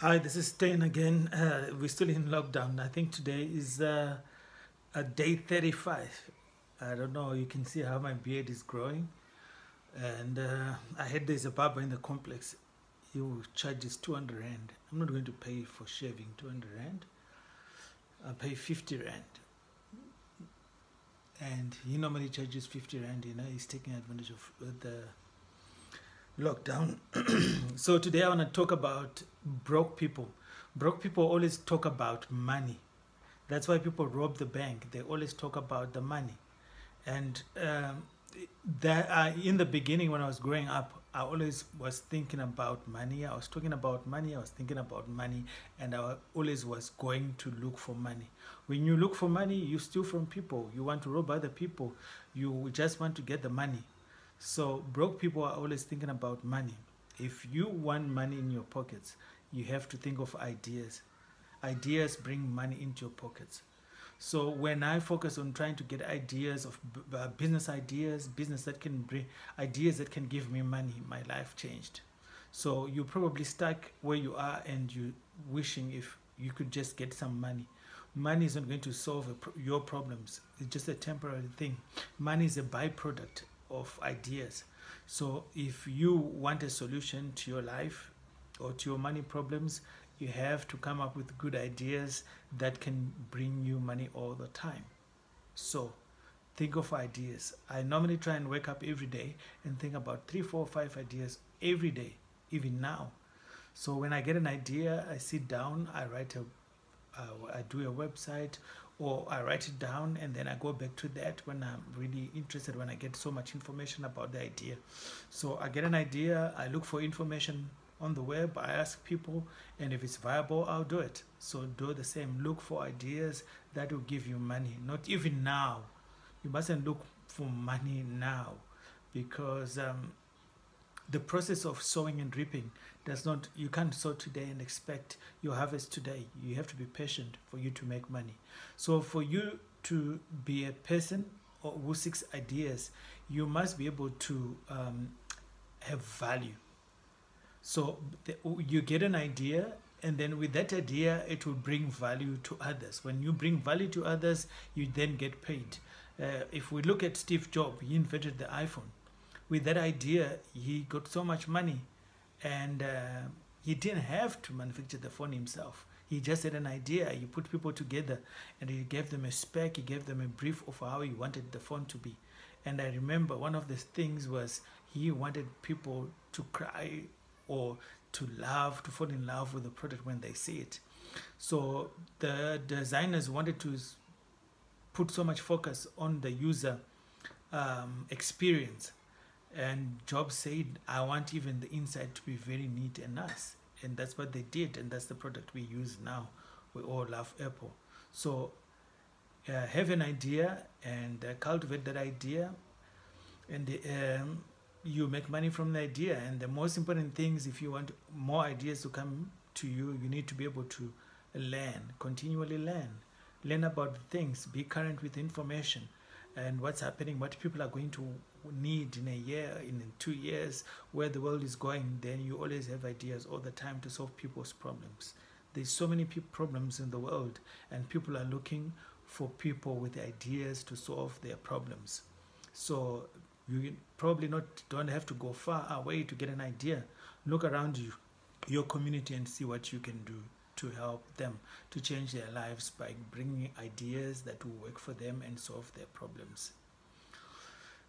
Hi, this is Stan again. We're still in lockdown. I think today is day 35. I don't know, you can see how my beard is growing. And I heard there's a barber in the complex. He charges 200 Rand. I'm not going to pay for shaving 200 Rand. I'll pay 50 Rand. And he normally charges 50 Rand, you know, he's taking advantage of the lockdown. So today I want to talk about broke people. Broke people always talk about money. That's why people rob the bank. They always talk about the money. And in the beginning when I was growing up, I always was thinking about money. I was talking about money. I was thinking about money. And I always was going to look for money. When you look for money, you steal from people. You want to rob other people. You just want to get the money. So broke people are always thinking about money. If you want money in your pockets, you have to think of ideas. Ideas bring money into your pockets. So when I focus on trying to get ideas of business that can bring ideas that can give me money, my life changed. So you're probably stuck where you are and you wishing if you could just get some money. Money isn't going to solve your problems. It's just a temporary thing. Money is a byproduct of ideas. So if you want a solution to your life or to your money problems, you have to come up with good ideas that can bring you money all the time. So think of ideas. I normally try and wake up every day and think about 3, 4, 5 ideas every day, even now. So when I get an idea, I sit down, I write I do a website, or I write it down and then I go back to that when I'm really interested, when I get so much information about the idea. So I get an idea, I look for information on the web, I ask people, and if it's viable, I'll do it. So do the same, look for ideas that will give you money. Not even now. You mustn't look for money now, because the process of sowing and reaping does not, you can't sow today and expect your harvest today. You have to be patient for you to make money. So for you to be a person who seeks ideas, you must be able to have value. So you get an idea, and then with that idea, it will bring value to others. When you bring value to others, you then get paid. If we look at Steve Jobs, he invented the iPhone. With that idea, he got so much money, and he didn't have to manufacture the phone himself. He just had an idea. He put people together, and he gave them a spec. He gave them a brief of how he wanted the phone to be. And I remember one of the things was he wanted people to cry or to love, to fall in love with the product when they see it. So the designers wanted to put so much focus on the user experience. And Jobs said, I want even the inside to be very neat and nice. And that's what they did. And that's the product we use now. We all love Apple. So have an idea and cultivate that idea. And you make money from the idea. And the most important thing is if you want more ideas to come to you, you need to be able to learn, continually learn. Learn about things, be current with information and what's happening, what people are going to need in a year, in 2 years, where the world is going. Then you always have ideas all the time to solve people's problems. There's so many problems in the world, and people are looking for people with ideas to solve their problems. So you probably don't have to go far away to get an idea. Look around you, your community, and see what you can do to help them to change their lives by bringing ideas that will work for them and solve their problems.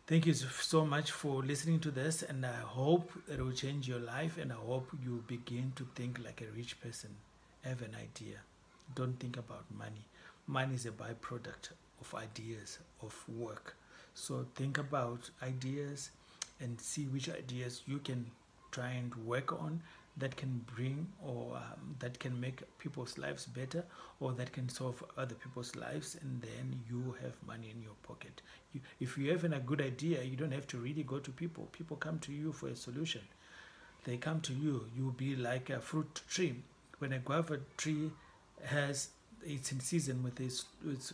Thank you so much for listening to this, and I hope it will change your life, and I hope you begin to think like a rich person. Have an idea. Don't think about money. Money is a byproduct of ideas, of work. So think about ideas and see which ideas you can try and work on that can bring or that can make people's lives better, or that can solve other people's lives, and then you have money in your pocket. If you have a good idea, you don't have to really go to people. People come to you for a solution. They come to you. You'll be like a fruit tree. When a guava tree has it's in season with its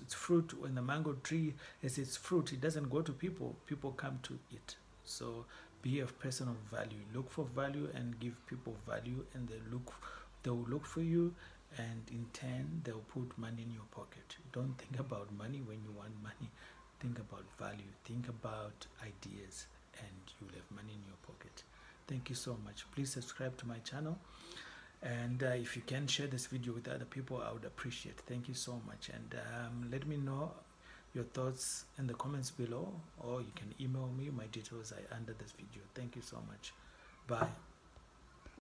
fruit, when the mango tree has its fruit, it doesn't go to people. People come to it. So be a person of value. Look for value and give people value, and they look They will look for you, and in turn, they'll put money in your pocket. Don't think about money when you want money. Think about value. Think about ideas, and you'll have money in your pocket. Thank you so much. Please subscribe to my channel. And if you can share this video with other people, I would appreciate it. Thank you so much. And let me know your thoughts in the comments below, or you can email me. My details are under this video. Thank you so much. Bye.